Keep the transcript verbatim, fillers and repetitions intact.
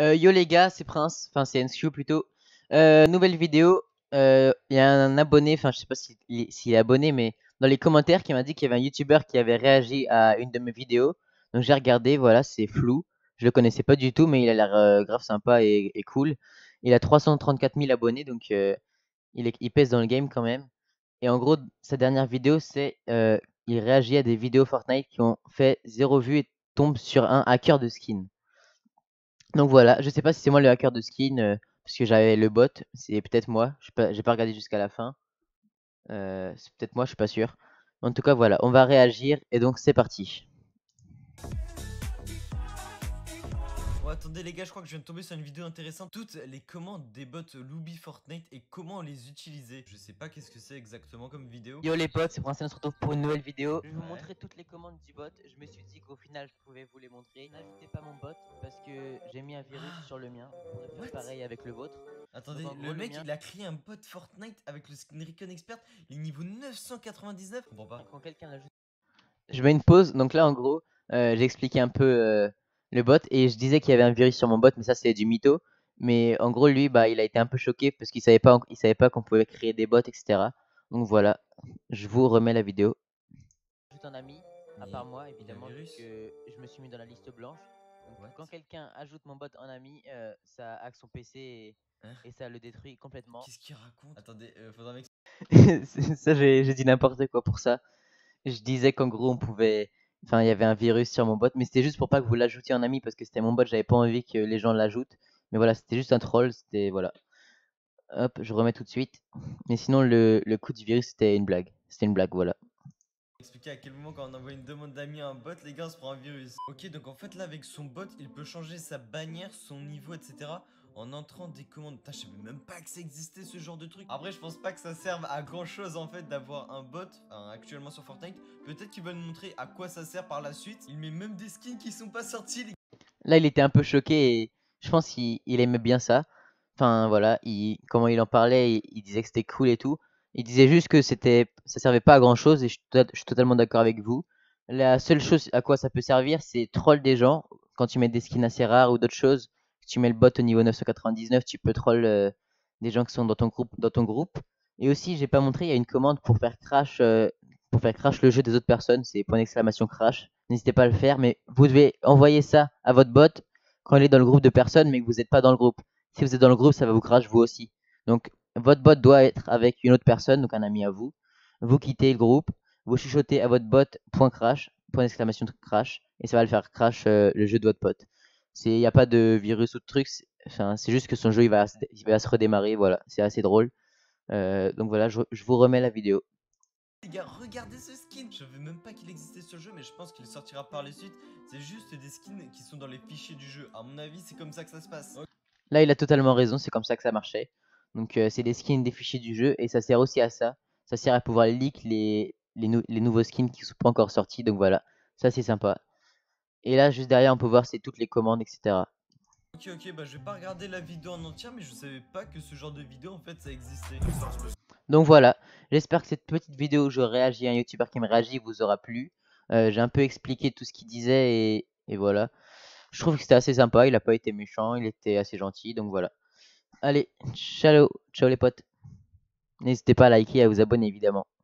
Euh, yo les gars, c'est Prince, enfin c'est N S Q plutôt. Euh, nouvelle vidéo, il euh, y a un abonné, enfin je sais pas s'il si, si est abonné, mais dans les commentaires qui m'a dit qu'il y avait un youtubeur qui avait réagi à une de mes vidéos. Donc j'ai regardé, voilà, c'est Flou, je le connaissais pas du tout, mais il a l'air euh, grave sympa et, et cool. Il a trois cent trente-quatre mille abonnés, donc euh, il, est, il pèse dans le game quand même. Et en gros, sa dernière vidéo, c'est euh, il réagit à des vidéos Fortnite qui ont fait zéro vue et tombe sur un hacker de skin. Donc voilà, je sais pas si c'est moi le hacker de skin, euh, parce que j'avais le bot, c'est peut-être moi, j'ai pas, pas regardé jusqu'à la fin. Euh, c'est peut-être moi, je suis pas sûr. En tout cas voilà, on va réagir et donc c'est parti. Oh, attendez les gars, je crois que je viens de tomber sur une vidéo intéressante. Toutes les commandes des bots Luby Fortnite et comment les utiliser. Je sais pas qu'est-ce que c'est exactement comme vidéo. Yo les potes, c'est Prince, on se retrouve pour une nouvelle vidéo. Je vais vous montrer toutes les commandes du bot. Je me suis dit qu'au final je pouvais vous les montrer. N'ajoutez pas mon bot parce que j'ai mis un virus ah, sur le mien. On pourrait faire pareil avec le vôtre. Attendez, donc, le gros, mec le il a créé un bot Fortnite avec le skin Recon Expert. Il est niveau neuf cent quatre-vingt-dix-neuf. Bon, bah. Quand quelqu'un l'ajoute. Je mets une pause, donc là en gros, euh, j'ai expliqué un peu. Euh... le bot, et je disais qu'il y avait un virus sur mon bot, mais ça c'est du mytho. Mais en gros lui bah il a été un peu choqué parce qu'il savait pas il savait pas qu'on pouvait créer des bots, etc. Donc voilà, je vous remets la vidéo. Tout un ami à part moi évidemment, que je me suis mis dans la liste blanche. Donc, quand quelqu'un ajoute mon bot en ami, euh, ça hack son P C et, hein, et ça le détruit complètement. Qu'est-ce qu'il raconte? Attendez, euh, faudra m'expliquer. Ça j'ai dit n'importe quoi pour ça. Je disais qu'en gros on pouvait, enfin, il y avait un virus sur mon bot, mais c'était juste pour pas que vous l'ajoutiez en ami parce que c'était mon bot, j'avais pas envie que les gens l'ajoutent. Mais voilà, c'était juste un troll, c'était voilà. Hop, je remets tout de suite. Mais sinon, le, le coup du virus, c'était une blague. C'était une blague, voilà. Expliquer à quel moment, quand on envoie une demande d'amis à un bot, les gars, on se prend un virus. Ok, donc en fait, là, avec son bot, il peut changer sa bannière, son niveau, et cetera en entrant des commandes. Putain, je savais même pas que ça existait ce genre de truc. Après, je pense pas que ça serve à grand chose en fait d'avoir un bot euh, actuellement sur Fortnite. Peut-être qu'ils veulent nous montrer à quoi ça sert par la suite. Il met même des skins qui sont pas sortis. Les... Là, il était un peu choqué et je pense qu'il aimait bien ça. Enfin, voilà, il... comment il en parlait, il, il disait que c'était cool et tout. Il disait juste que c'était, ça servait pas à grand chose et je suis, to... je suis totalement d'accord avec vous. La seule chose à quoi ça peut servir, c'est troll des gens quand tu mets des skins assez rares ou d'autres choses. Tu mets le bot au niveau neuf cent quatre-vingt-dix-neuf, tu peux troll euh, des gens qui sont dans ton groupe. Dans ton groupe. Et aussi, j'ai pas montré, il y a une commande pour faire crash, euh, pour faire crash le jeu des autres personnes. C'est point d'exclamation crash. N'hésitez pas à le faire, mais vous devez envoyer ça à votre bot quand il est dans le groupe de personnes, mais que vous n'êtes pas dans le groupe. Si vous êtes dans le groupe, ça va vous crash vous aussi. Donc, votre bot doit être avec une autre personne, donc un ami à vous. Vous quittez le groupe, vous chuchotez à votre bot point crash, point d'exclamation crash, et ça va le faire crash euh, le jeu de votre pote. Il n'y a pas de virus ou de trucs, enfin, c'est juste que son jeu il va, il va se redémarrer, voilà, c'est assez drôle. Euh, donc voilà, je, je vous remets la vidéo. Les gars, regardez ce skin. Je savais même pas qu'il existait ce jeu, mais je pense qu'il sortira par la suite. C'est juste des skins qui sont dans les fichiers du jeu. À mon avis, c'est comme ça que ça se passe. Là, il a totalement raison, c'est comme ça que ça marchait. Donc euh, c'est des skins des fichiers du jeu et ça sert aussi à ça. Ça sert à pouvoir leak les, les, nou les nouveaux skins qui ne sont pas encore sortis, donc voilà, ça c'est sympa. Et là, juste derrière, on peut voir c'est toutes les commandes, et cetera. Ok, ok, bah je vais pas regarder la vidéo en entière, mais je savais pas que ce genre de vidéo, en fait, ça existait. Donc voilà, j'espère que cette petite vidéo où je réagis à un youtubeur qui me réagit vous aura plu. Euh, J'ai un peu expliqué tout ce qu'il disait et, et voilà. Je trouve que c'était assez sympa, il a pas été méchant, il était assez gentil, donc voilà. Allez, ciao, ciao les potes. N'hésitez pas à liker et à vous abonner, évidemment.